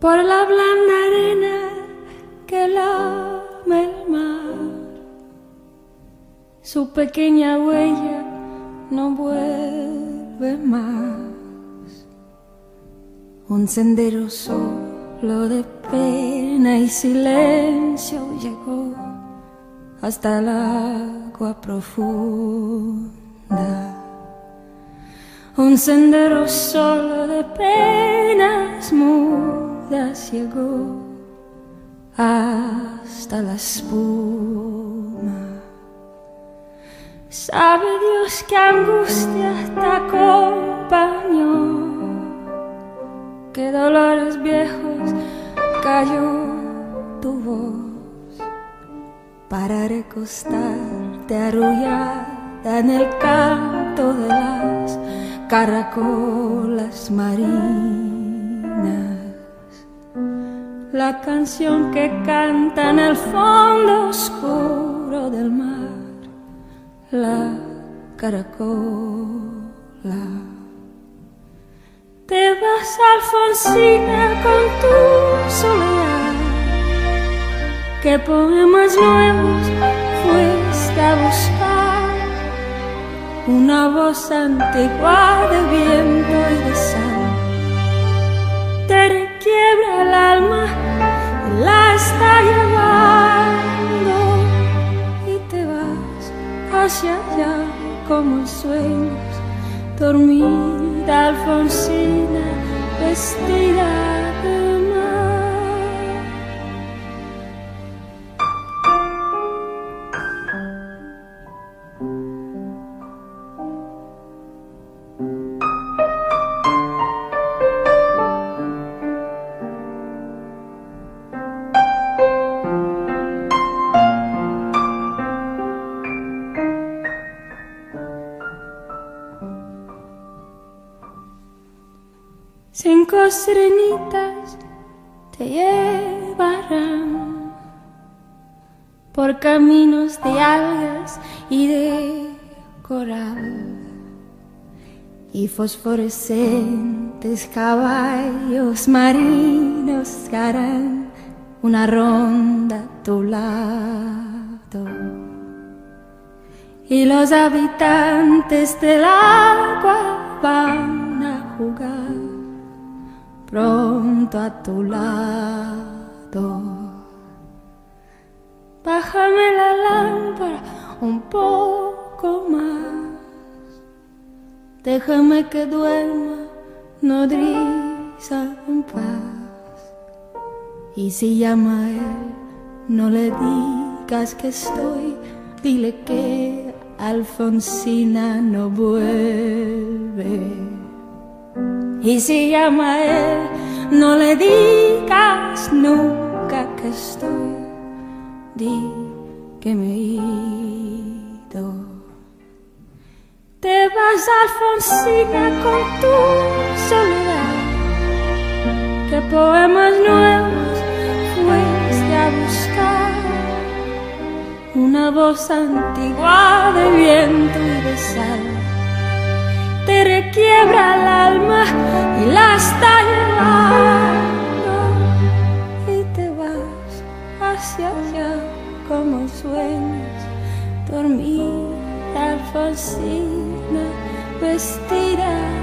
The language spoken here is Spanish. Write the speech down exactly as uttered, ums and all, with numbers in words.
por la blanda arena que lame el mar. Su pequeña huella no vuelve más. Un sendero solo de pena y silencio llegó hasta el agua profunda. Un sendero solo de penas mudas llegó hasta la espuma. Sabe Dios qué angustia te acompañó, qué dolores viejos cayó tu voz para recostarte arrullada en el canto de las caracolas marinas. La canción que canta en el fondo oscuro del mar, la caracola. Te vas, Alfonsina, con tu soledad. ¿Qué poemas nuevos fuiste a buscar? Una voz antigua de viento y de sal te requiebra el alma, la está llevando, y te vas hacia allá como en sueños, dormida Alfonsina, vestida de mar. Cinco serenitas te llevarán por caminos de algas y de coral, y fosforescentes caballos marinos harán una ronda a tu lado, y los habitantes del agua van a jugar pronto a tu lado. Bájame la lámpara un poco más, déjame que duerma nodriza en paz. Y si llama a él, no le digas que estoy, dile que Alfonsina no vuelve. Y si llama a él, no le digas nunca que estoy, di que me he ido. Te vas, Alfonsina, con tu soledad. ¿Qué poemas nuevos fuiste a buscar? Una voz antigua de viento y de sal te requiebra el alma y la está llevando, y te vas hacia allá como en sueños, dormida Alfonsina, vestida